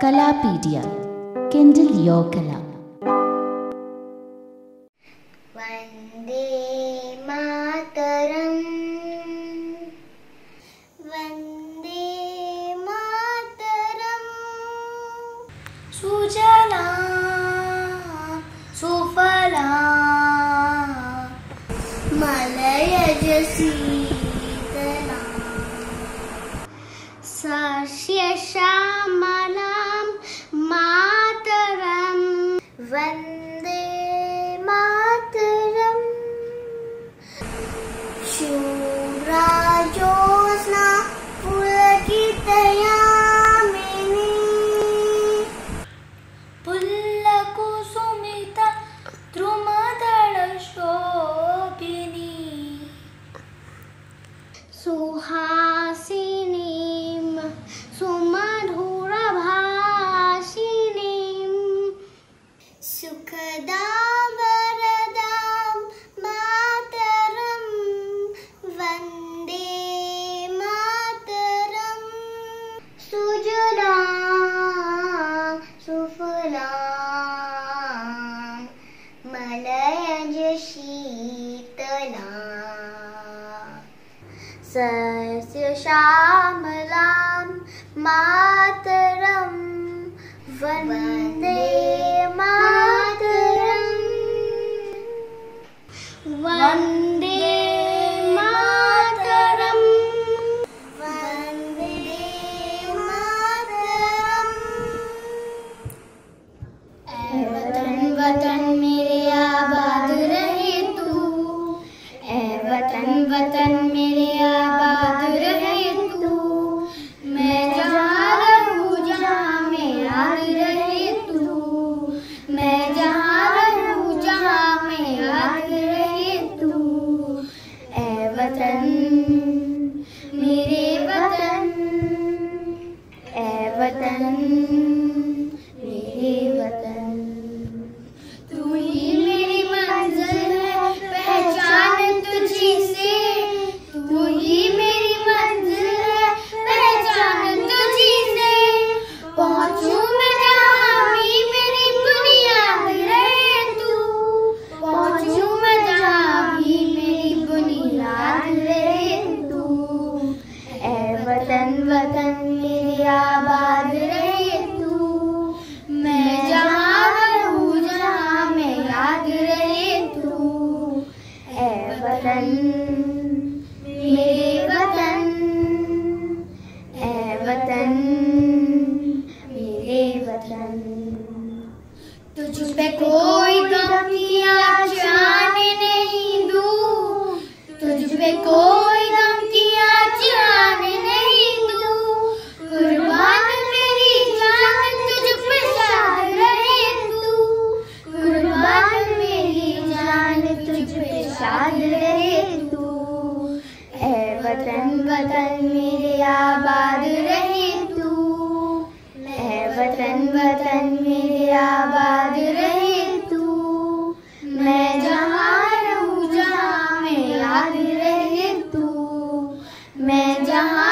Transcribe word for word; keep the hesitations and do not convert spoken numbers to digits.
Kalaapedia, kindle your kala. Vande Mataram, Vande Mataram. Sujalam, Sufalam, Malayaj Sitalam, Sarshya Shamalam. Vande Mataram शूरजोत्स्ना पुलकितयामिनी पुल्लकुसुमिता द्रुमदलशोभिनी सुहासिनीं सुमधुर सुखदां वरदां मातरं वंदे मातरं सुजलां सुफलां मलयज शीतलां सर्स्य श्यामलां मातरं वंदे वंदे मातरम वंदे मातरम ऐ वतन वतन मेरे आबाद रहे तू ऐ वतन वतन मेरे आबाद रहे तू मैं जहाँ रहूँ जहाँ में याद रहे तू मैं जहाँ रहूँ जहाँ में याद रहे वतन मेरे वतन ऐ वतन मेरे वतन तू ही मेरी मंजिल है पहचान तुझी से तू ही मेरी मंजिल है पहचान तुझी से पहुँचूं मैं जहाँ भी मेरी दुनिया में रहे तू पहुँचूं मैं जहाँ भी मेरी दुनिया वतन वतन मेरे आबाद रहे तू मैं जहाँ रहूँ जहाँ मैं याद रहे तू ऐ वतन मेरे वतन ऐ वतन मेरे वतन तुझ पे कोई धमकियाँ जाने नहीं दूँ तुझ पे कोई धमकियाँ जाने वतन वतन मेरे आबाद रहे तू ऐ वतन वतन मेरे आबाद रहे तू मैं जहाँ रहूँ जहाँ में याद रहे तू मैं जहाँ